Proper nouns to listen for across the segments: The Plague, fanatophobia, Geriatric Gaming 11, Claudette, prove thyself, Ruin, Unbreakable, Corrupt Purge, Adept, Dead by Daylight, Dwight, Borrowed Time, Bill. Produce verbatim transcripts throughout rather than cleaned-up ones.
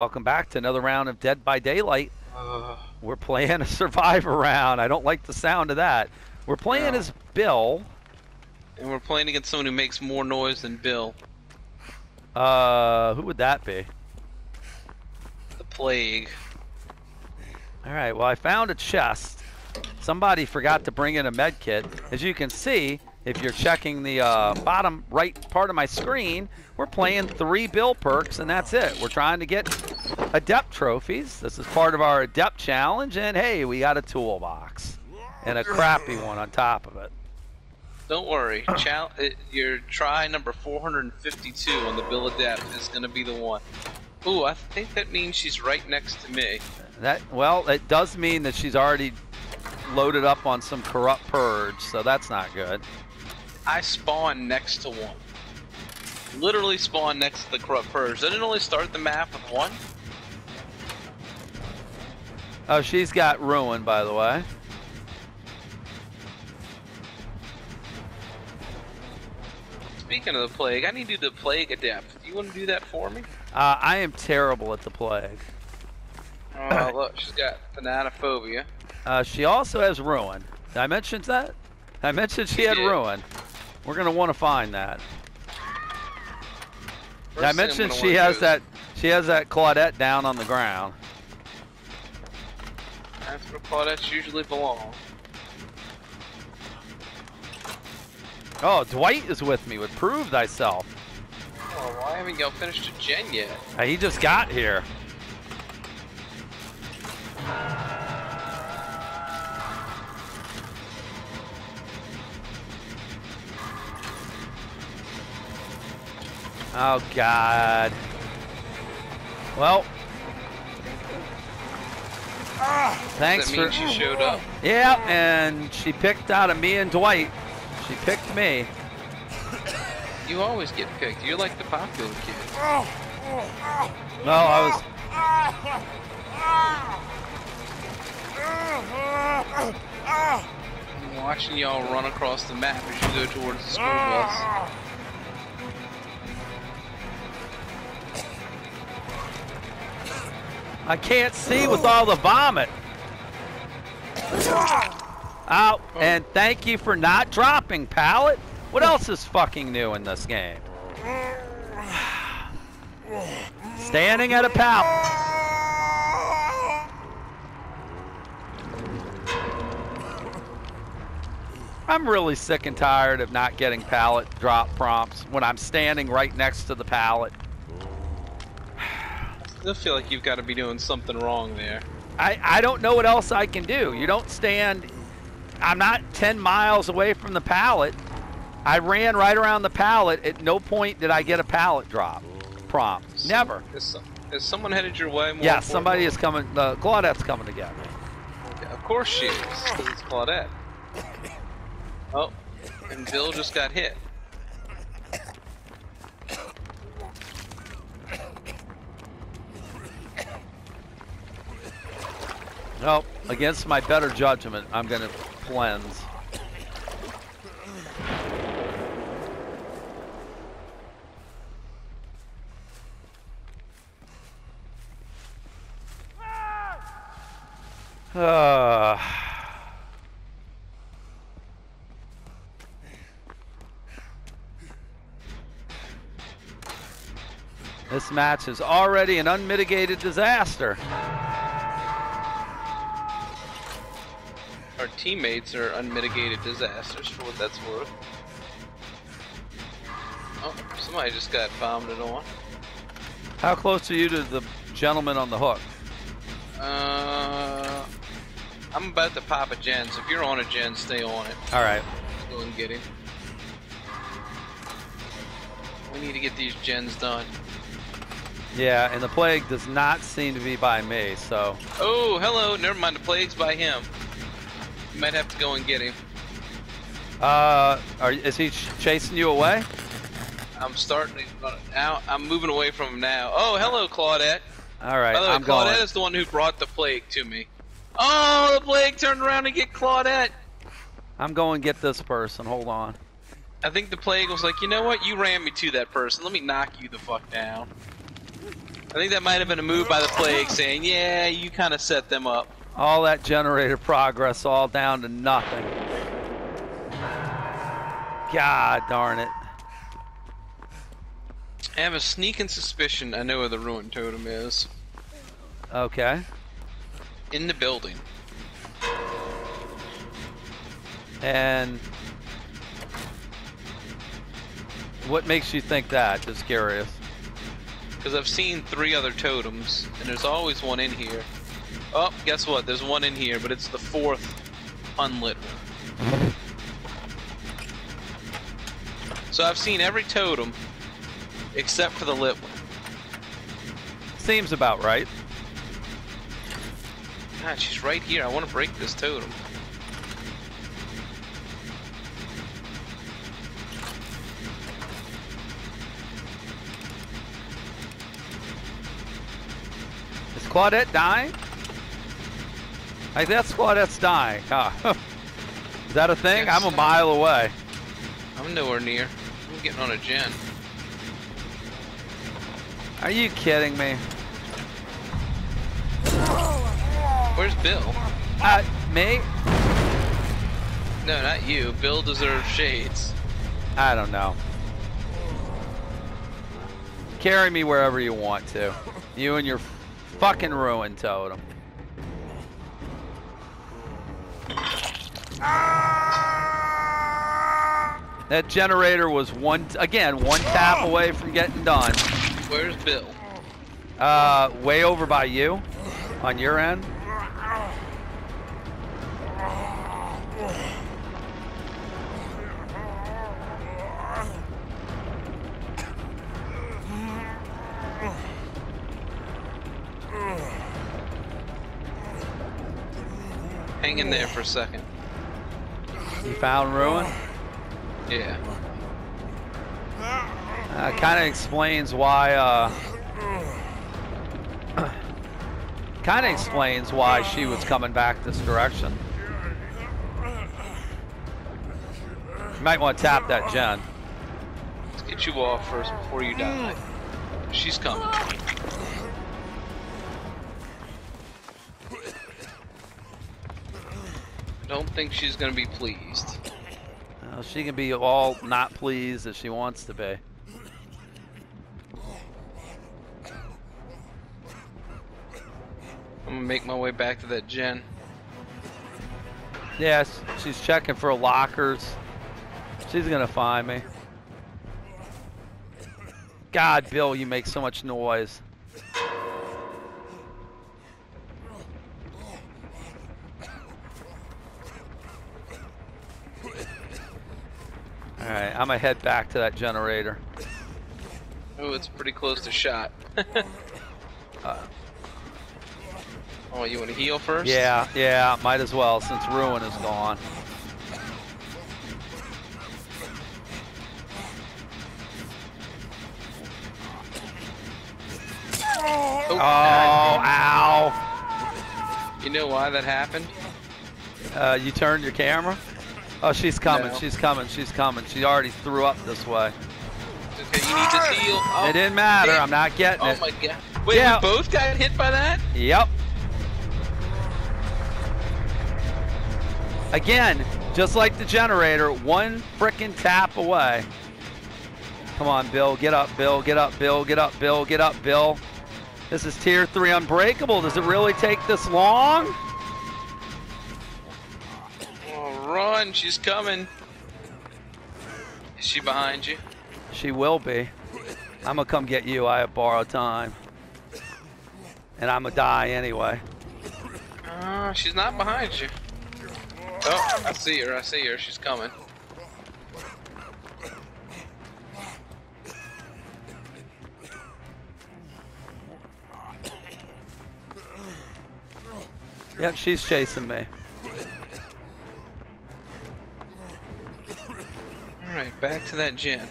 Welcome back to another round of Dead by Daylight. Uh, We're playing a survivor round. I don't like the sound of that. We're playing no. as Bill. And we're playing against someone who makes more noise than Bill. Uh, who would that be? The Plague. Alright, well I found a chest. Somebody forgot to bring in a med kit. As you can see, if you're checking the uh, bottom right part of my screen, we're playing three Bill perks, and that's it. We're trying to get adept trophies. This is part of our adept challenge, and hey, we got a toolbox and a crappy one on top of it. Don't worry, Chal it, your try number four hundred fifty-two on the Bill adept is going to be the one. Ooh, I think that means she's right next to me. That well, it does mean that she's already loaded up on some Corrupt Purge, so that's not good. I spawned next to one. Literally spawned next to the Corrupt Purge. Didn't it only start the map with one? Oh, she's got Ruin, by the way. Speaking of the Plague, I need to do the Plague adept. Do you want to do that for me? Uh, I am terrible at the Plague. Oh, look, she's got fanatophobia. Uh, she also has Ruin. Did I mention that? I mentioned she, she had did. Ruin. We're gonna want to find that. First I mentioned she has that. She has that Claudette down on the ground. That's where Claudettes usually belong. Oh, Dwight is with me with "Prove Thyself." Oh, why haven't y'all finished a gen yet? Uh, he just got here. Oh, God. Well. Thanks for... She showed up. Yeah, and she picked out of me and Dwight. She picked me. You always get picked. You're like the popular kid. No, I was... I'm watching y'all run across the map as you go towards the school bus. I can't see with all the vomit. Ow, and thank you for not dropping, pallet. What else is fucking new in this game? Standing at a pallet. I'm really sick and tired of not getting pallet drop prompts when I'm standing right next to the pallet. I feel like you've got to be doing something wrong there. I, I don't know what else I can do. You don't stand... I'm not ten miles away from the pallet. I ran right around the pallet. At no point did I get a pallet drop prompt. So, never. Is, is someone headed your way? More yeah, somebody is coming. Uh, Claudette's coming to get me. Yeah, of course she is, because it's Claudette. Oh, and Bill just got hit. No, against my better judgment, I'm going to cleanse. Uh. This match is already an unmitigated disaster. Our teammates are unmitigated disasters, for what that's worth. Oh, somebody just got vomited on. How close are you to the gentleman on the hook? Uh, I'm about to pop a gen, so if you're on a gen, stay on it. All right. Let's go and get him. We need to get these gens done. Yeah, and the Plague does not seem to be by me, so... Oh, hello, never mind, the Plague's by him. You might have to go and get him. Uh, are, is he ch chasing you away? I'm starting to, now. I'm moving away from him now. Oh, hello, Claudette. All right, by the way, I'm Claudette going. is the one who brought the Plague to me. Oh, the Plague turned around and get Claudette. I'm going to get this person. Hold on. I think the Plague was like, you know what? You ran me to that person. Let me knock you the fuck down. I think that might have been a move by the Plague saying, yeah, you kind of set them up. All that generated progress all down to nothing. God darn it. I have a sneaking suspicion I know where the Ruin Totem is. Okay. In the building. And what makes you think that? Just curious. Because I've seen three other totems, and there's always one in here. Oh, guess what? There's one in here, but it's the fourth unlit one. So I've seen every totem except for the lit one. Seems about right. God, she's right here. I want to break this totem. Is Claudette dying? I think that's Claudette's dying. Huh. Is that a thing? Yes. I'm a mile away. I'm nowhere near. I'm getting on a gen. Are you kidding me? Where's Bill? Uh, me? No, not you. Bill deserves shades. I don't know. Carry me wherever you want to. You and your fucking Ruin Totem. That generator was one, again, one tap away from getting done. Where's Bill? Uh, way over by you, on your end. Hang in there for a second. You found Ruin? Yeah. Uh, kind of explains why, uh... kind of explains why she was coming back this direction. You might want to tap that gen. Let's get you off first before you die. She's coming. Don't think she's going to be pleased. Well, she can be all not pleased as she wants to be. I'm gonna make my way back to that gen. Yes, yeah, she's checking for lockers. She's gonna find me. God, Bill, you make so much noise. Alright, I'm gonna head back to that generator. Oh, it's pretty close to shot. uh, oh, you wanna heal first? Yeah, yeah, might as well since Ruin is gone. Oh, oh ow! You know why that happened? Uh, you turned your camera? Oh, she's coming, no. she's coming, she's coming. She already threw up this way. Okay, you need to heal. Oh, it didn't matter, man. I'm not getting oh it. Oh my god. Wait, yeah. We both got hit by that? Yep. Again, just like the generator, one frickin' tap away. Come on, Bill, get up, Bill, get up, Bill, get up, Bill, get up, Bill. This is tier three Unbreakable. Does it really take this long? Run, she's coming. Is she behind you? She will be. I'm gonna come get you. I have borrowed time. And I'm gonna die anyway. Uh, she's not behind you. Oh, I see her. I see her. She's coming. Yep, she's chasing me. Alright, back to that gen.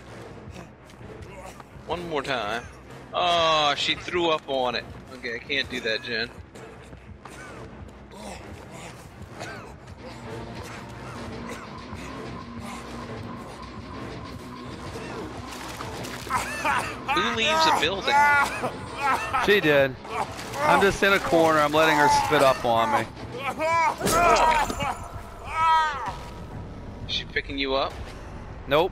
One more time. Oh, she threw up on it. Okay, I can't do that gen. Who leaves a building? She did. I'm just in a corner. I'm letting her spit up on me. Is she picking you up? Nope.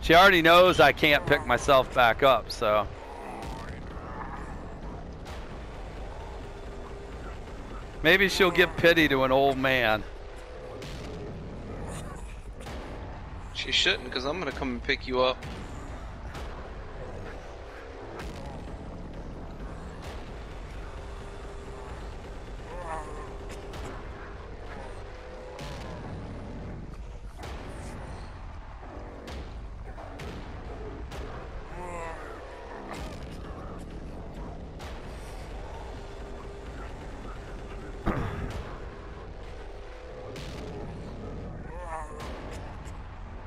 She already knows I can't pick myself back up, so. Maybe she'll give pity to an old man. She shouldn't, because I'm going to come and pick you up.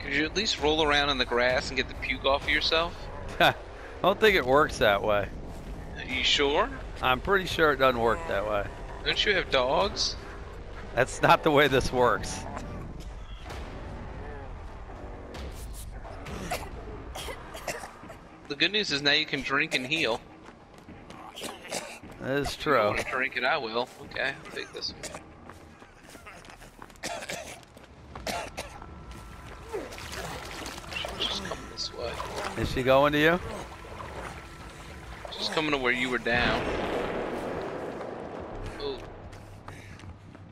Could you at least roll around in the grass and get the puke off of yourself? I don't think it works that way. Are you sure? I'm pretty sure it doesn't work that way. Don't you have dogs? That's not the way this works. The good news is now you can drink and heal. That is true. If you want to drink it, I will. Okay, I'll take this one. Is she going to you? She's coming to where you were down. Ooh.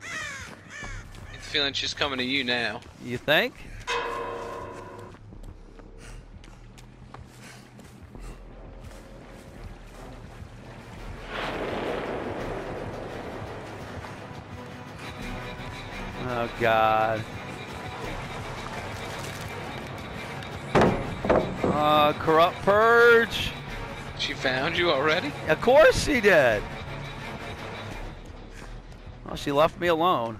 I get the feeling she's coming to you now. You think? Oh, God. Uh, Corrupt Purge. She found you already? Of course she did. Well, she left me alone.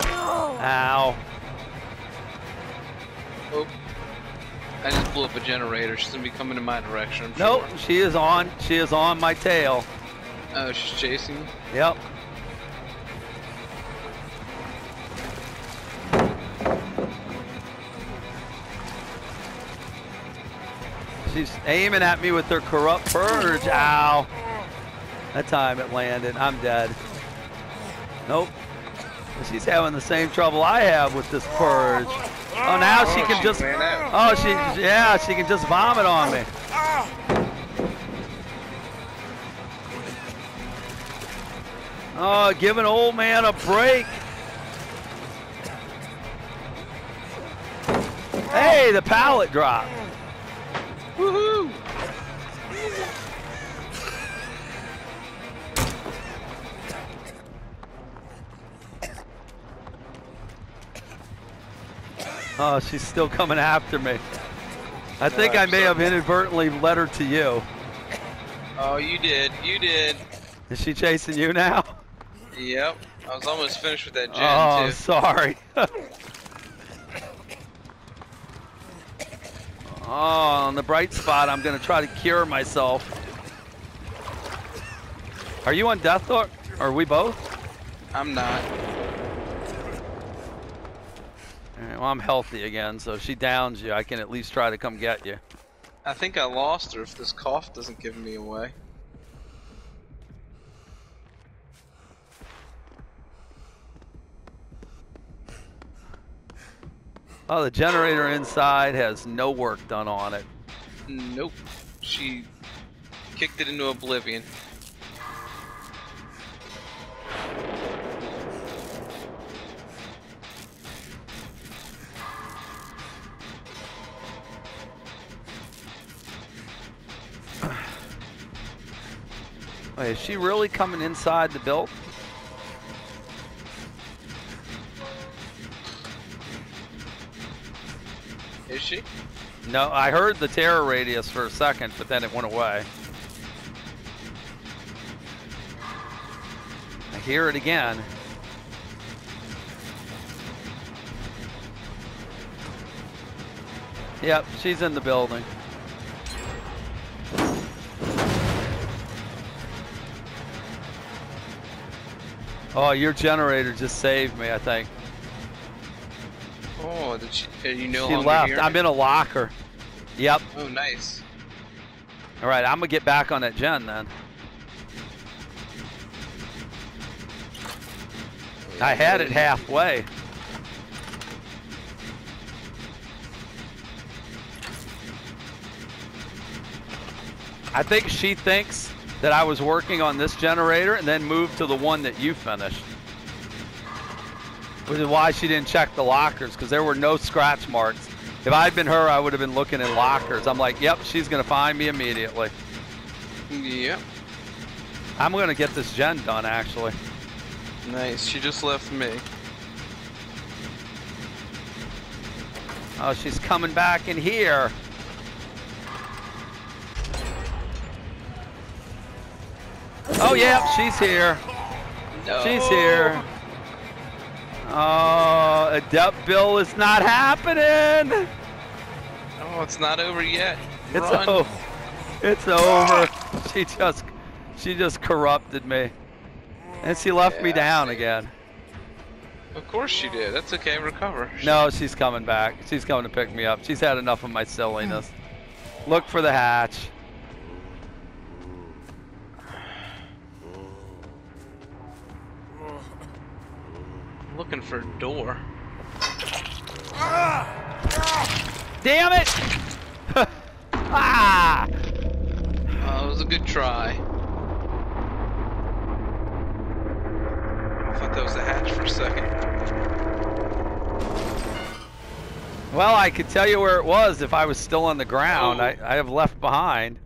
Ow. Oh. I just blew up a generator. She's gonna be coming in my direction. I'm nope, sure. she is on. She is on my tail. Oh, she's chasing you? Yep. She's aiming at me with her Corrupt Purge. Ow! That time it landed. I'm dead. Nope. She's having the same trouble I have with this purge. Oh, now she can just, oh, she, yeah, she can just vomit on me. Oh, give an old man a break. Hey, the pallet drop. Woohoo! Oh, she's still coming after me. I think uh, I may have inadvertently led her to you. Oh, you did. You did. Is she chasing you now? Yep. I was almost finished with that gen, oh, too. Oh, sorry. Oh, on the bright spot, I'm going to try to cure myself. Are you on death or are we both? I'm not. Well, I'm healthy again, so if she downs you, I can at least try to come get you. I think I lost her if this cough doesn't give me away. Oh, the generator inside has no work done on it. Nope. She kicked it into oblivion. Wait, is she really coming inside the build? Is she? No, I heard the terror radius for a second, but then it went away. I hear it again. Yep, she's in the building. Oh, your generator just saved me, I think. Oh, did she, are you no longer here? She left. I'm in a locker. Yep. Oh, nice. All right, I'm gonna get back on that gen then. I had it halfway. I think she thinks that I was working on this generator and then moved to the one that you finished. Which is why she didn't check the lockers, because there were no scratch marks. If I had been her, I would have been looking in lockers. I'm like, yep, she's going to find me immediately. Yep. I'm going to get this gen done, actually. Nice. She just left me. Oh, she's coming back in here. Oh, yeah, she's here. No. She's here. Oh, Adept Bill is not happening. Oh, it's not over yet. It's Run. over. It's over. She just, she just corrupted me, and she left yeah, me down again. Of course she did. That's okay. Recover. No, she's coming back. She's coming to pick me up. She's had enough of my silliness. Look for the hatch. Looking for a door. Damn it! Ah! Oh, it was a good try. I thought that was the hatch for a second. Well, I could tell you where it was if I was still on the ground. Oh. I, I have left behind.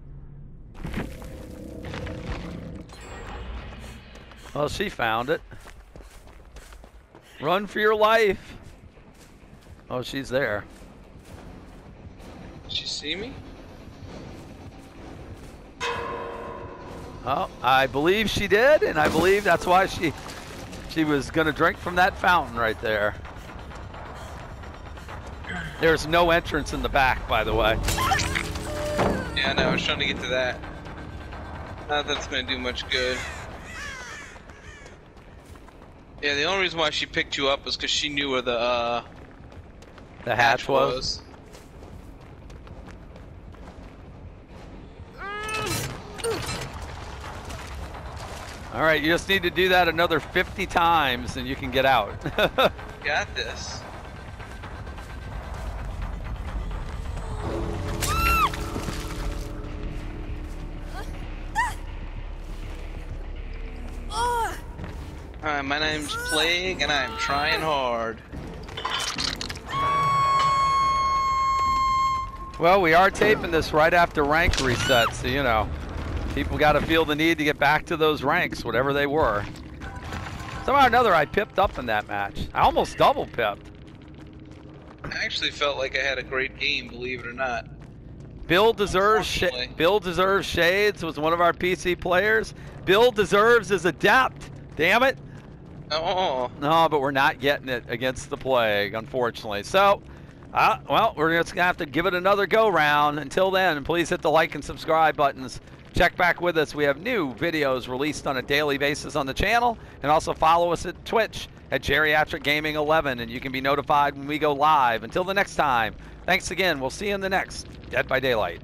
Well, she found it. Run for your life. Oh, she's there. Did she see me? Oh, I believe she did, and I believe that's why she she was gonna drink from that fountain right there. There's no entrance in the back, by the way. Yeah, I know, I was trying to get to that. Not that it's gonna do much good. Yeah, the only reason why she picked you up was because she knew where the uh, the hatch, hatch was. was. All right, you just need to do that another fifty times, and you can get out. Got this. Hi, my name's Plague, and I'm trying hard. Well, we are taping this right after rank reset, so you know, people got to feel the need to get back to those ranks, whatever they were. Somehow or another, I pipped up in that match. I almost double pipped. I actually felt like I had a great game, believe it or not. Bill deserves sh Bill deserves shades was one of our P C players. Bill deserves his adept. Damn it. Oh. No, but we're not getting it against the Plague, unfortunately. So, uh, well, we're just going to have to give it another go-round. Until then, please hit the like and subscribe buttons. Check back with us. We have new videos released on a daily basis on the channel. And also follow us at Twitch at Geriatric Gaming eleven, and you can be notified when we go live. Until the next time, thanks again. We'll see you in the next Dead by Daylight.